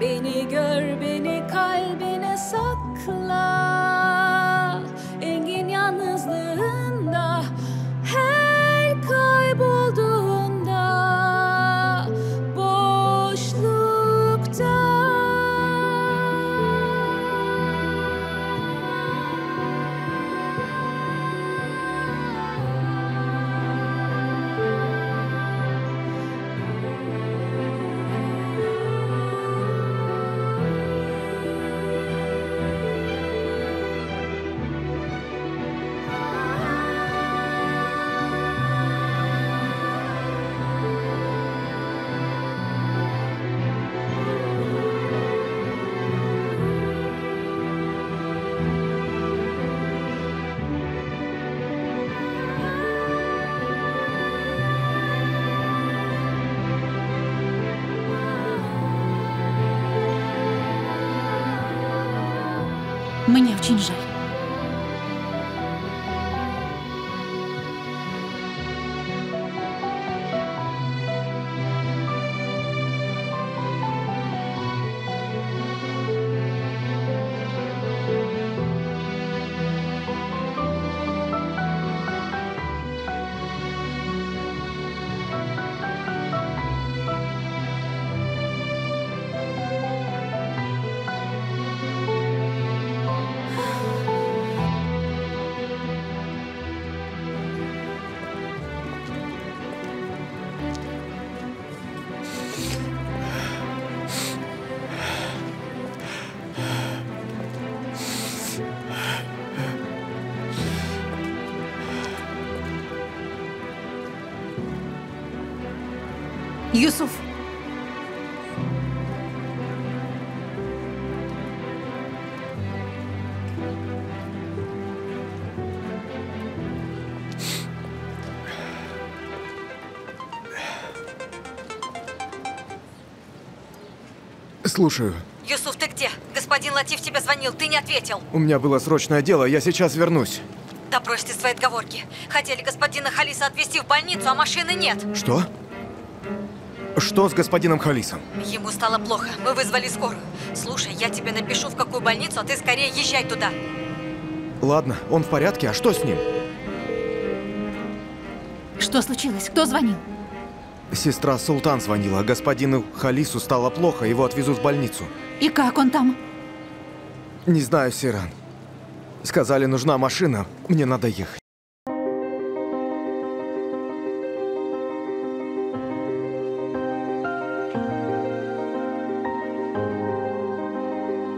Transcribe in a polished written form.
Beni gör, beni kalbine sakla. Engin yalnızlığında, her kaybolduğunda, boşlukta. Мне очень жаль. Юсуф! Слушаю. Юсуф, ты где? Господин Латиф тебе звонил, ты не ответил. У меня было срочное дело, я сейчас вернусь. Да брось ты свои отговорки. Хотели господина Халиса отвезти в больницу, а машины нет. Что? Что с господином Халисом? Ему стало плохо. Мы вызвали скорую. Слушай, я тебе напишу, в какую больницу, а ты скорее езжай туда. Ладно, он в порядке, а что с ним? Что случилось? Кто звонил? Сестра Султан звонила. Господину Халису стало плохо, его отвезут в больницу. И как он там? Не знаю, Сиран. Сказали, нужна машина, мне надо ехать.